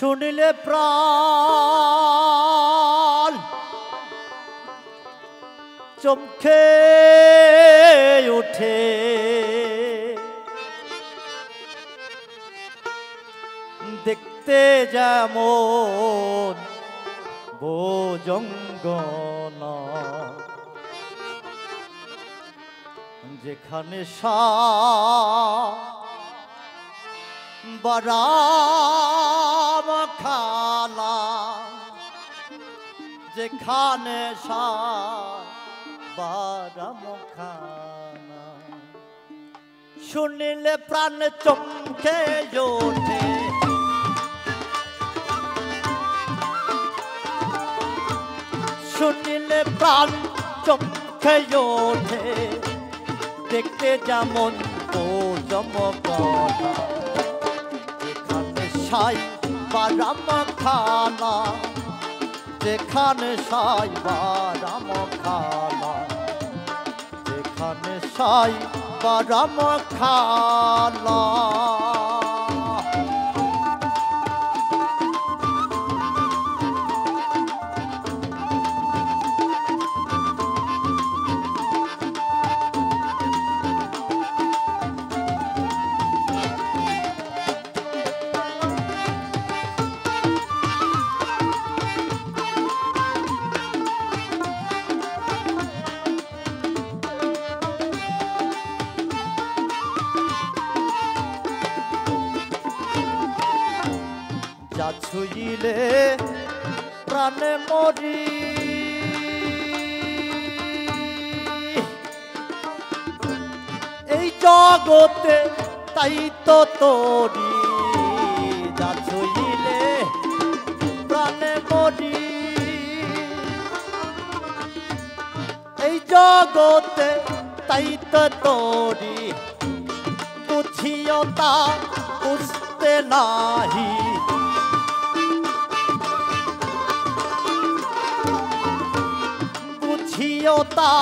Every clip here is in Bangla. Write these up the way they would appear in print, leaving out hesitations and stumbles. শুনিলে প্রাণ চমকে উঠে, দেখতে যেমন ভুজঙ্গনা যেখানে শায় বারামখানা, যেখানে শায় বারামখানা, শুনিলে প্রাণ চমকে ওঠে, শুনিলে প্রাণ চমকে ওঠে, দেখতে যেমন ভুজঙ্গনা শায় বারামখানা, যেখানে শায় বারামখানা, যেখানে শায় বারামখানা। যা ছুঁইলে প্রাণে মরি, এই জগতে তাই তো তরি, যা ছুঁইলে প্রাণে মরি, এই জগতে তাই তো তরি, বুঝিও তা বুঝতে নাহি, তা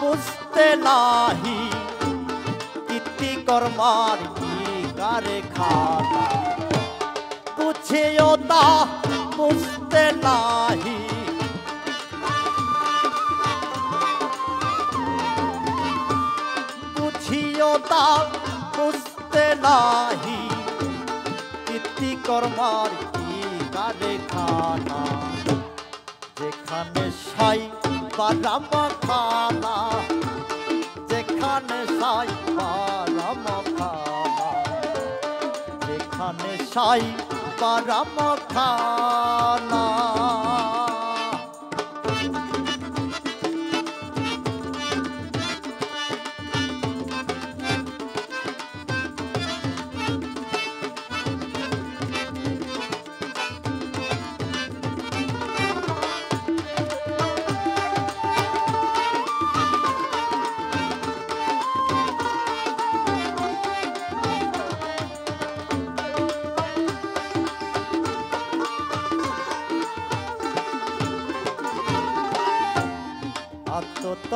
বুঝতে নাহি, কীর্তি কর্মার কি কারখানা, বুঝিও তা বুঝতে নাহি, বুঝিও তা বুঝতে নাহি, কীর্তি কর্মার কি কারখানা, যেখানে শায় বারামখানা, যেখানে শায় বারামখানা, যেখানে শায় বারামখানা।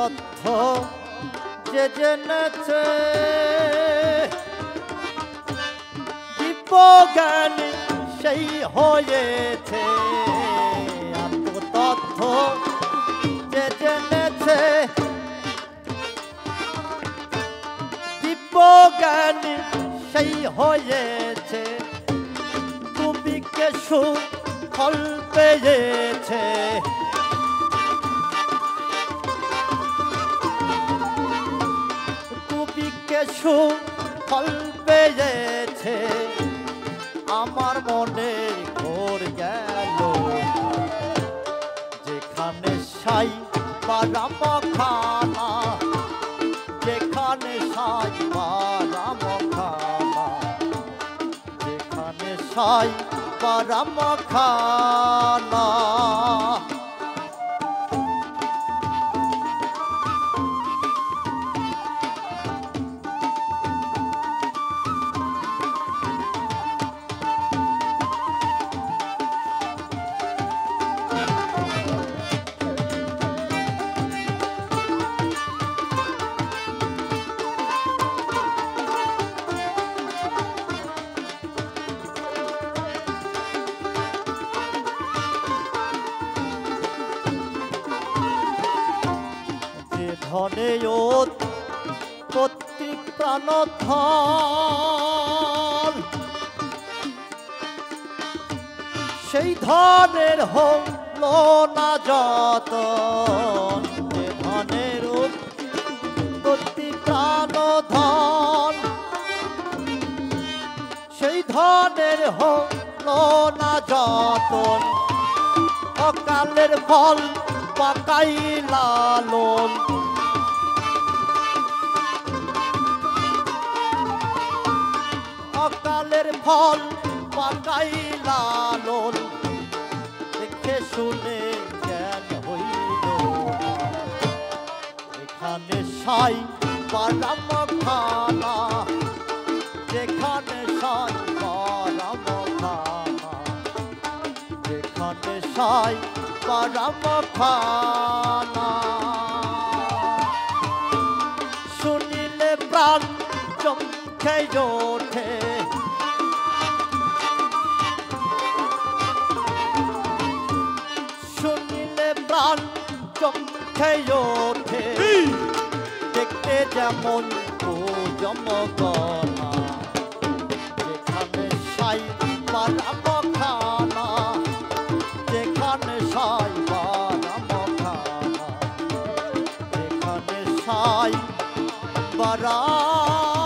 তথ্য যে জেনেছে দিব্যজ্ঞানী সেই হয়েছে, তথ্য যে জেনেছে দিব্যজ্ঞানী সেই হয়েছে, তুমি কে সুফল পেয়েছে, সুফল পেয়েছে, আমার মনের ঘোর গেল, যেখানে শায় বারামখানা, যেখানে শায় বারামখানা, যেখানে শায় বারামখানা। যেখানে কর্তৃক প্রাণধন সেই ধনের হল না যতন, ধনের কর্তৃক প্রাণধন সেই ধনের হল না যতন। অকালের ফল পাকাই লালন, অকালের ফল পাকাই লালন, দেখে শুনে জ্ঞান হইল যেখানে সাই বারামখানা, যেখানে সাই বারামখানা, যেখানে সাই বারামখানা। শুনিলে প্রাণ চমকে ওঠে, শুনিলে প্রাণ চমকে ওঠে, দেখতে যেমন জমকানা, যেখানে সাই বারামখানা, যেখানে সাই বারামখানা, যেখানে সাই বারামখানা।